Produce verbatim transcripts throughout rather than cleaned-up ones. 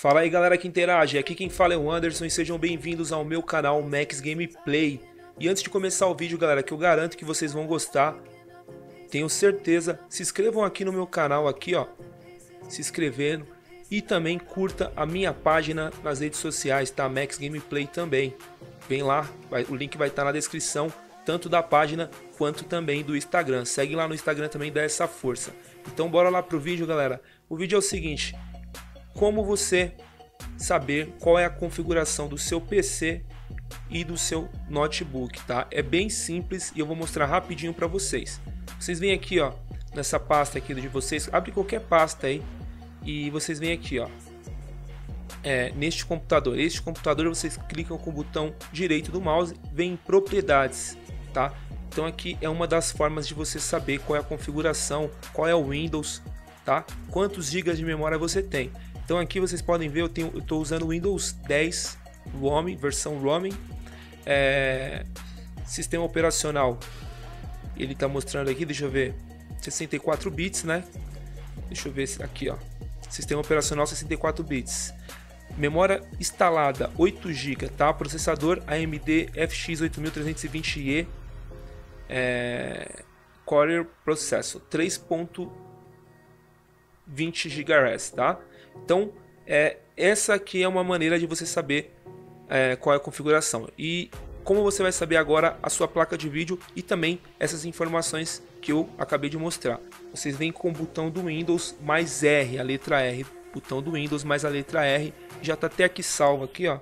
Fala aí galera que interage, aqui quem fala é o Anderson e sejam bem-vindos ao meu canal Max Gameplay. E antes de começar o vídeo galera, que eu garanto que vocês vão gostar, tenho certeza, se inscrevam aqui no meu canal aqui ó, se inscrevendo, e também curta a minha página nas redes sociais, tá? Max Gameplay também, vem lá, vai, o link vai estar tá na descrição, tanto da página quanto também do Instagram, segue lá no Instagram também, dá essa força. Então bora lá pro vídeo galera, o vídeo é o seguinte: como você saber qual é a configuração do seu P C e do seu notebook, tá? É bem simples e eu vou mostrar rapidinho para vocês. Vocês vêm aqui, ó, nessa pasta aqui de vocês, abre qualquer pasta aí e vocês vêm aqui, ó, é, neste computador. Este computador vocês clicam com o botão direito do mouse, vem em propriedades, tá? Então aqui é uma das formas de você saber qual é a configuração, qual é o Windows, tá? Quantos gigas de memória você tem. Então aqui vocês podem ver, eu tenho, eu estou usando o Windows dez, ROM, versão ROM, é, sistema operacional, ele está mostrando aqui, deixa eu ver, sessenta e quatro bits, né? Deixa eu ver aqui, ó, sistema operacional sessenta e quatro bits, memória instalada oito gigas, tá? Processador A M D F X oito mil trezentos e vinte E, é, Core Processor três ponto vinte gigahertz, tá? Então, é, essa aqui é uma maneira de você saber é, qual é a configuração. E como você vai saber agora a sua placa de vídeo e também essas informações que eu acabei de mostrar. Vocês vêm com o botão do Windows mais R, a letra R. Botão do Windows mais a letra R. Já está até aqui salvo aqui, ó.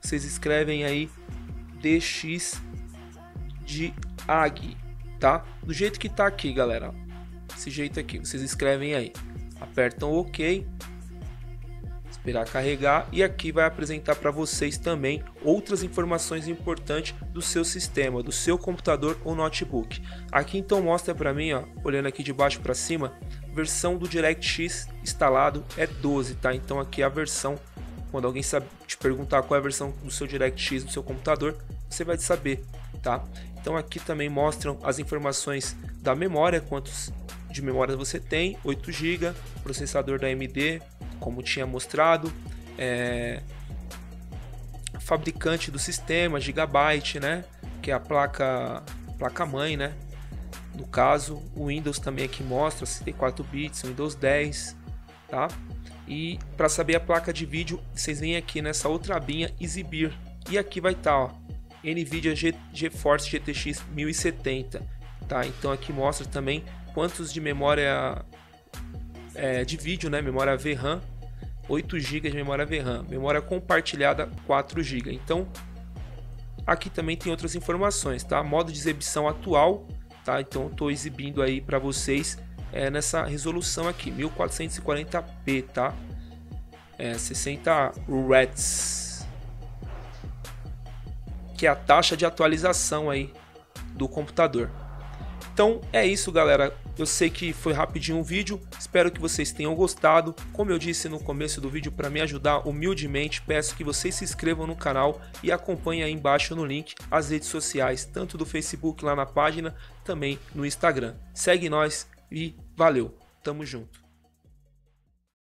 Vocês escrevem aí D X de A G, tá? Do jeito que tá aqui, galera. Desse jeito aqui. Vocês escrevem aí. Apertam OK. Esperar carregar e aqui vai apresentar para vocês também outras informações importantes do seu sistema, do seu computador ou notebook. Aqui então mostra para mim, ó, olhando aqui de baixo para cima, versão do DirectX instalado é doze, tá? Então aqui é a versão, quando alguém sabe te perguntar qual é a versão do seu DirectX do seu computador, você vai saber, tá? Então aqui também mostram as informações da memória, quantos de memória você tem, oito gigas, processador da A M D, como tinha mostrado, é... fabricante do sistema, Gigabyte, né, que é a placa placa mãe, né, no caso. O Windows também aqui mostra sessenta e quatro bits, Windows dez, tá? E para saber a placa de vídeo, vocês vêm aqui nessa outra abinha, exibir, e aqui vai estar, tá, ó, Nvidia GeForce G T X mil e setenta, tá? Então aqui mostra também quantos de memória É, de vídeo, né? Memória V RAM, oito gigas de memória V RAM, memória compartilhada quatro gigas. Então aqui também tem outras informações, tá? Modo de exibição atual, tá? Então estou exibindo aí para vocês é, nessa resolução aqui, mil quatrocentos e quarenta p, tá? É, sessenta hertz, que é a taxa de atualização aí do computador. Então é isso galera, eu sei que foi rapidinho o vídeo, espero que vocês tenham gostado. Como eu disse no começo do vídeo, para me ajudar humildemente, peço que vocês se inscrevam no canal e acompanhem aí embaixo no link as redes sociais, tanto do Facebook lá na página, também no Instagram. Segue nós e valeu, tamo junto.